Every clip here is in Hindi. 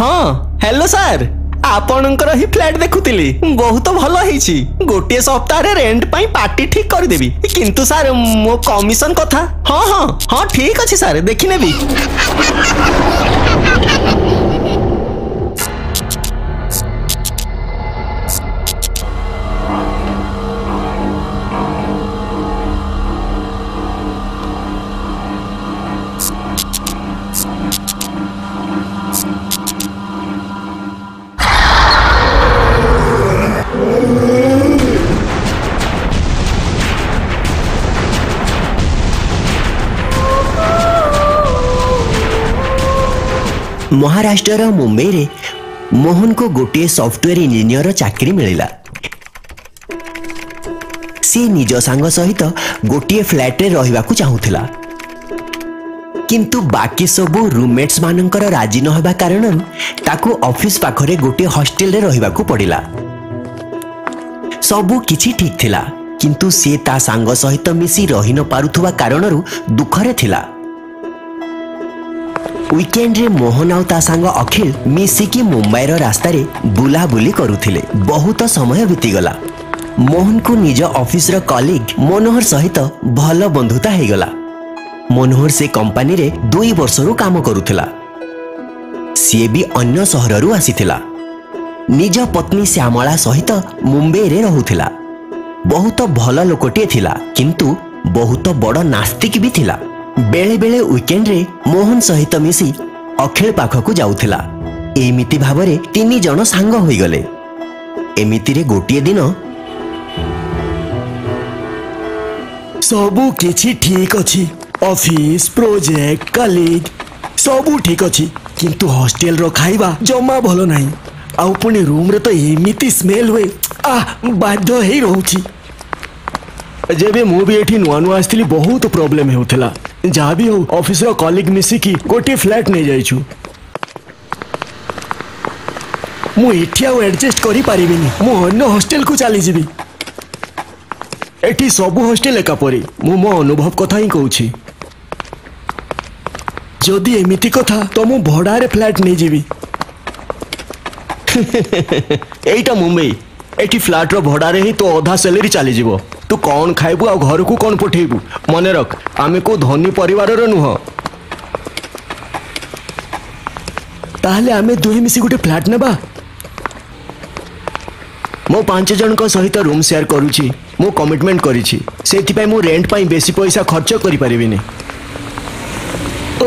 हाँ हेलो सर आपणकर ही फ्लैट देखुली बहुत भल होई गोटे सप्ताह रेंट पाई पार्टी ठीक करदेवी किंतु सर मो कमिशन कथा हाँ हाँ हाँ ठीक अच्छे सर देखने भी महाराष्ट्र मुंबई रे मोहन को गोटे सॉफ्टवेयर इंजीनियर चाकरी मिलला। सी निज सांग सहित गोटे फ्लैट रे रहिबा को चाहूथिला किंतु बाकी सबू रूममेट्स मानकर राजी न होबा कारण ताको ऑफिस पाखरे गोटे हॉस्टेल रे रहिबा को पड़िला। सबू किछि ठीक थिला किंतु से ता सांग सहित मिसी रहि न पारुथुवा कारणरु दुखरे थिला। वीकेंड रे मोहन आउ ता सांग अखिल मिसिकी मुंबई रो रास्ता रे बुला बुली करुथिले। बहुत समय बीती गला। मोहन को निज ऑफिस रो कलीग मनोहर सहित भल बंधुता हे गला। मनोहर से कंपनी रे 2 वर्ष रो काम करुथिला। से भी अन्य शहर रो आसीथिला। निज पत्नी श्यामला सहित मुंबई रे रहुथिला। बहुत भल लोकटे थिला किंतु बहुत बड़ नास्तिक भी थिला। बेले बेले वीकेंड रे मोहन सहित मिसी अखिल पाखकु जाउथिला। एमिति भावरे 3 जन सांग होई गले। एमिति रे गोटिए दिन सबु किछि ठीक अछि। ऑफिस प्रोजेक्ट कलीग सबु ठीक अछि किंतु हॉस्टेल रो खाइबा जम्मा भलो नाही। आउ पुनी रूम रे तो एमिति स्मेल होए आ बाध्य हेई रहउछि। जेबे मु भी एठी नुआ नुआ आस्थिली बहुत प्रॉब्लम हेउथिला। जहाँ भी हो ऑफिस रो कॉलिग मिसी की गोटे फ्लैट नहीं जाइछु। मु इठिया एडजस्ट करी पारिबिनी। मु अन्य हॉस्टेल को चली जीबी। एठी सबु हॉस्टेल एका परी। मु मो अनुभव कथा ही कहउछि। जदि एमिति कथा तो मु भड़ा रे फ्लैट नहीं जीबी। एटा मुंबई एठी फ्लैट रो भड़ा रे ही तो आधा सैलरी चली जीवो। तू कौन खाइबू आ घर को कौन पठेबू मने रख आमे को धनी परिवार रो नुह। ताहले आमे दुहे मिसी गोटे फ्लैट नेबा। मो 5 जन को सहित रूम शेयर करूची। मो कमिटमेंट करिछि सेति पय मो रेंट पय बेसी पैसा खर्च करि परिबिनी।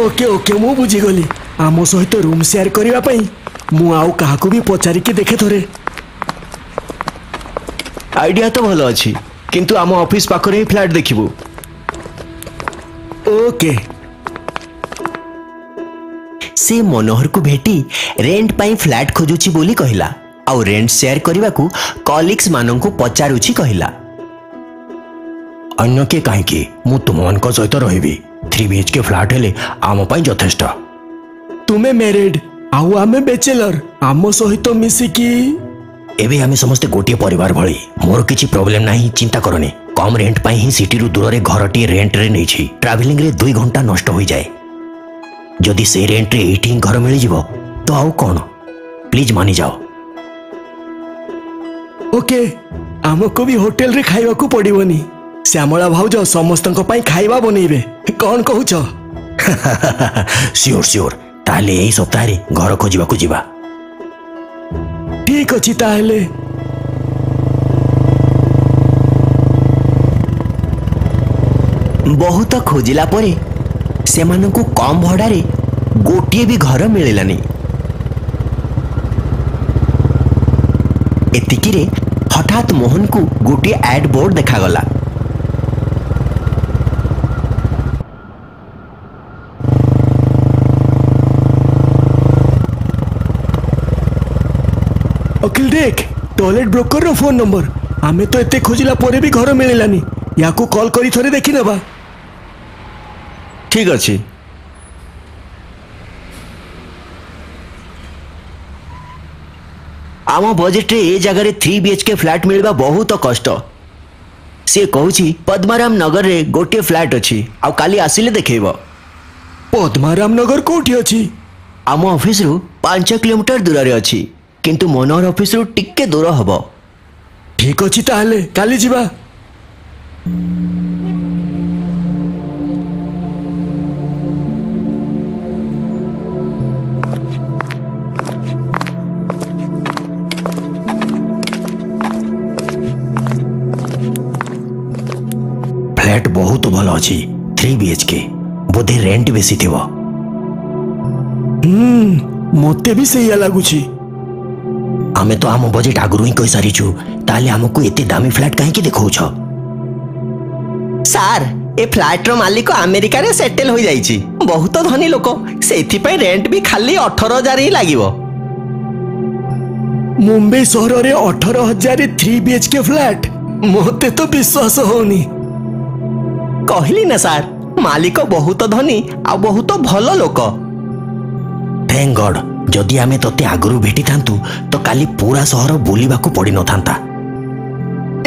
ओके ओके मो बुझी गली। आमो सहित रूम शेयर करिवा पय मो आउ काहा को भी पचारि के देखे थोरे। आईडिया तो भलो अछि किंतु आम ऑफिस पाखरे ही फ्लैट देखिबू। ओके से मनोहर को भेटी रेंट पाई फ्लैट खोजुची बोली कहिला। आउ रेंट शेयर करिवा को कॉलिग्स मानन को पचारुची कहिला। अन्य के काहे की मु तुमन को सहित रहिबी। 3 बीएचके फ्लैट हेले आम पाई यथेष्ट। तुमे मैरिड आउ आमे बैचलर आम सहित मिसी की एबे आमे समस्त गोटे परिवार भली। मोर किछि प्रॉब्लम नाही चिंता करने। कम रेंट पाई ही सिटी रु दूर रे घरटी रेंट रे नै छी। ट्रैवलिंग रे 2 घंटा नष्ट होई जाए। जदी से रेंट रे एठी घर मिलि जीवो तो आउ कोन। प्लीज मानी जाओ। ओके हमको भी होटल रे खाइबा को पड़िबोनी। श्यामला भाउज समस्तन को पाई खाइबा बनेबे कोन कहूछो। श्योर श्योर ताले एई सप्ताह रे घर खोजिबा को जीवा। ठीक अच्छी ताहले। बहुत खोजिला परे से माननकु कम भड़ा रे गोटिए भी घर मिललानी। एतिकी रे हठात मोहन को गोटिए एड बोर्ड देखा गला। अखिल देख टॉयलेट ब्रोकर रो फोन नंबर। आमे तो एते खोजिला परे भी घर मिललानी। याको कॉल करी थोरे देखि नबा। ठीक अछि। आमो बजेट रे ए जगह रे 3 बीएचके फ्लैट मिलबा बहुत कष्ट। से कहूची पद्माराम नगर रे गोटे फ्लैट अछि आ काली आसीले देखैबो। पद्माराम नगर कोठी अछि? आमो ऑफिस रु 5 किलोमीटर दूर रे अछि किंतु मनोहर ऑफिस रो टिके दूर हबो। ठीक अछि ताले काली जीवा। फ्लैट बहुत भल अछि 3 बीएचके बोधे रेंट बेसी थिवो। मोते भी सही लागुछि। आमे तो हम बजेट आगुरु ही कहि सारिछु ताले हमको एते दामी फ्लैट काहे के देखौ छ। सर ए फ्लैट रो मालिक अमेरिका रे सेटल होई जाईछि बहुत धनी लोक सेथि पय रेंट भी खाली 18000 ही लागिवो। मुंबई शहर रे 18000 3 बीएचके फ्लैट मोते तो विश्वास होनी। कहली ना सर मालिक बहुत धनी आ बहुत भल लोक। थैंक गॉड जदि आमे तते आगुरु भेटी थांतु तो काली पूरा शहर बुलिबा को पड़ी न थांता।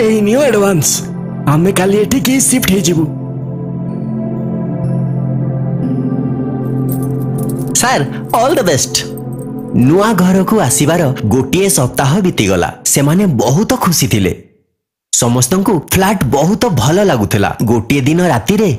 एई न्यू एडवांस आमे काली एठी की शिफ्ट हे जिवु। Sir all the best. नुआ घर को आसीबार गोटिए सप्ताह बीती गला। सेमाने बहुत खुशी थिले। समस्त को फ्लैट बहुत भल लगुला। गोटे दिन राति रे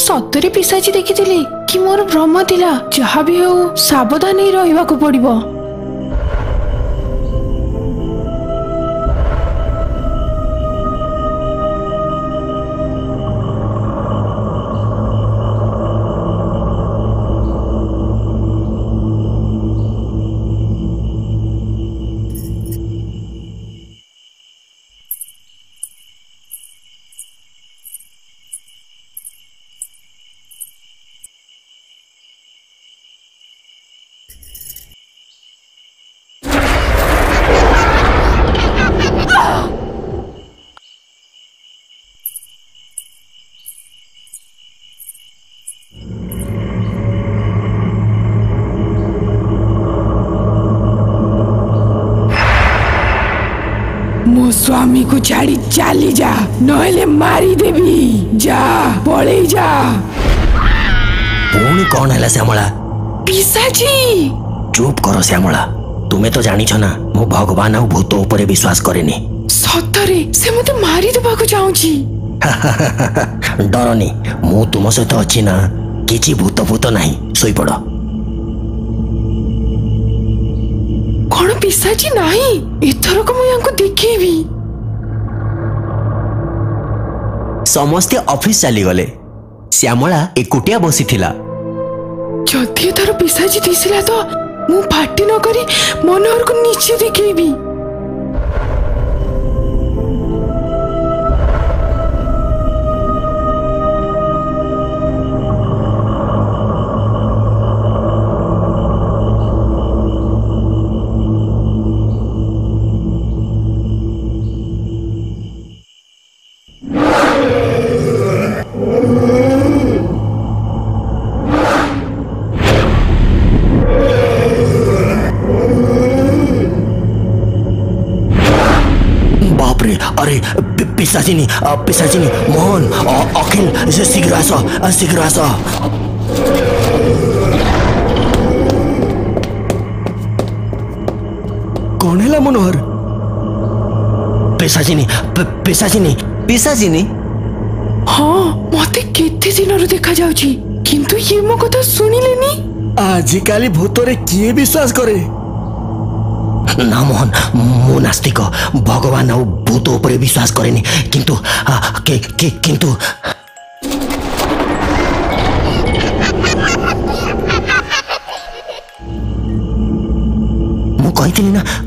सतरे पिशाची देखी कि मोर भ्रम थिला जहा भी हो सावधान ही रहिबा को पड़िबो। स्वामी को छाड़ी चली जा नहले मारी देबी जा पळेई जा। पुणी कौन हैला श्यामला? पिशाची। चुप करो श्यामला तुम्हें तो जानी छो ना मो भगवान आ भूत ऊपर विश्वास करेनी। सतरे से मते मारी देबा को चाहू छी। डरोनी मु तुम सहित अछि ना किछि भूत भूत नाही सोई पड़ो। कोन पिशाची नाही इथर को मु यांको देखिबी। समस्ते ऑफिस चली गले। श्यामला एकुटिया बसी थिला। जदी तार पिशाची दिसला तो मु फाटी न करी मनोहर को नीचे देखेबी। पिशाचिनी पिशाचिनी मोहन अखिल शीघ्र आस शीघ्र आस। कौन है मनोहर? पिशाचिनी हाँ मते केते दिन देखा जाउची किंतु ये मो कथा सुनिलेनी आजि काली भूतरे किए विश्वास करे ना मोहन मो नास्तिक भगवान और भूत ऊपर विश्वास करेनी किंतु किंतु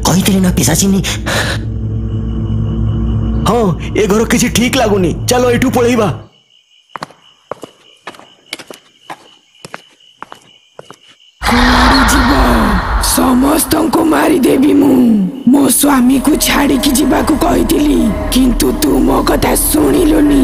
कही ना पिशाचिनी हाँ ये घर किसी ठीक लगुनी चलो एठू पलैबा समस्त को मारिदेवी मु मो स्वामी को छाड़ी की जीवा को कही किंतु तू मो कथा सुनिलुनी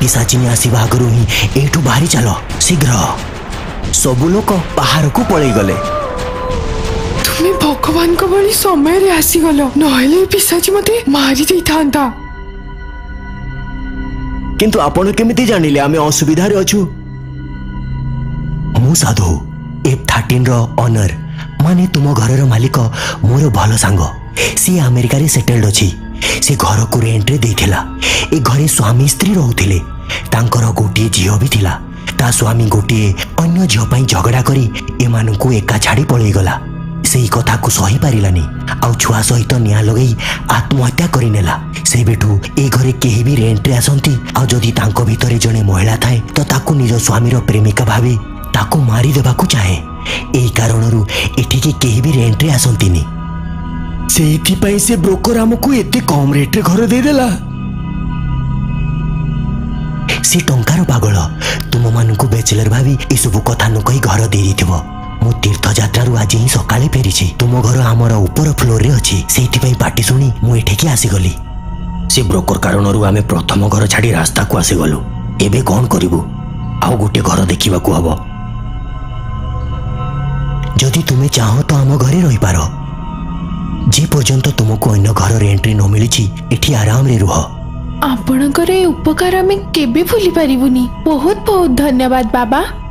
पिशाचिनी आसवा आगु ही एठू बाहरी चलो शीघ्र सबु लोक बाहर को पलि गले तुम्हें भगवान को बड़ी समय रे आसी गलो नहले पिशाची मते मारी देई थांता किंतु आपण केमिति जानिले आमे असुविधा रे अछु मु साधु F13 रो ऑनर माने तुम घर रो मालिक मोर भलो सांग सी अमेरिका रे सेटल्ड अछि से घर को रेन्ट रे देथिला ए घरे स्वामी स्त्री रहउथिले तांकर गोटे झियो भी थिला ता स्वामी गोटे अन्य झियो पई झगड़ा करी एमाननकु एका छाड़ी पळई गला सेही कथा को सही पारिलानी आउ छुआ सहित निया लगई आत्महत्या करिनेला से बेठू ए घरे केही भी रेन्ट रे आसंती आ जदी तांको भितरे जने महिला थाए तो ताकू निज स्वामी रो प्रेमिका भाबी ताकू मारी देबा को चाहे एही कारणरू एठी के केही भी रेन्ट रे आसंतीनी सेही से ब्रोकर हमको एते कम रेट रे घर दे देला से टंकार पागल तुम मानू बेचलर भावी ए सब कथा न कही घर दे मु तीर्थ यात्रा आज ही सका फेरी तुम घर आमर ऊपर फ्लोर रे अच्छी से पार्टी शुणी मुठिकी आसीगली से ब्रोकर कारण आम प्रथम घर छाड़ी रास्ता को आसीगलु एवं कौन करू आउ गोटे घर देखा हम जदि तुम्हें चाहो तो आम घरे रही पार जे पर्यंत तुमको अन्य घर रेन्ट्री न मिली एठी आराम रे रुह आपणकर उपकार आमे केबे भूली पारिबुनी बहुत बहुत धन्यवाद बाबा।